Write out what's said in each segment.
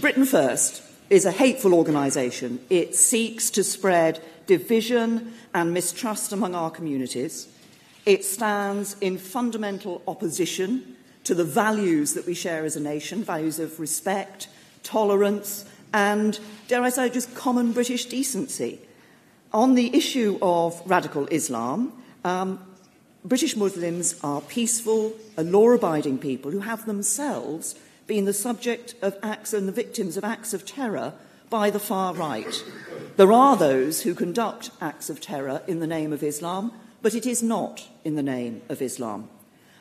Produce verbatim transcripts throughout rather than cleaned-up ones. Britain First is a hateful organisation. It seeks to spread division and mistrust among our communities. It stands in fundamental opposition to the values that we share as a nation, values of respect, tolerance and, dare I say, just common British decency. On the issue of radical Islam, um, British Muslims are peaceful, law-abiding people who have themselves been the subject of acts and the victims of acts of terror by the far right. There are those who conduct acts of terror in the name of Islam, but it is not in the name of Islam.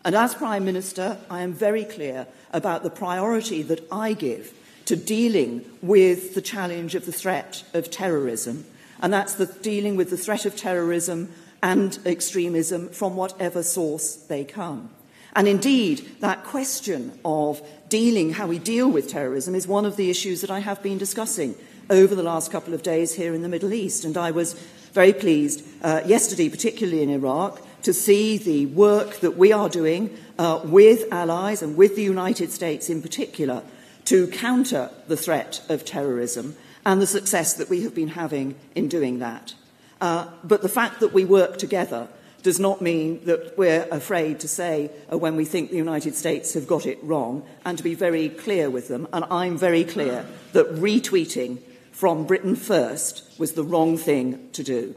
And as Prime Minister, I am very clear about the priority that I give to dealing with the challenge of the threat of terrorism, and that's the dealing with the threat of terrorism and extremism from whatever source they come. And indeed, that question of dealing, how we deal with terrorism, is one of the issues that I have been discussing over the last couple of days here in the Middle East. And I was very pleased uh, yesterday, particularly in Iraq, to see the work that we are doing uh, with allies and with the United States in particular to counter the threat of terrorism and the success that we have been having in doing that. Uh, but the fact that we work together does not mean that we're afraid to say uh, when we think the United States have got it wrong, and to be very clear with them. And I'm very clear that retweeting from Britain First was the wrong thing to do.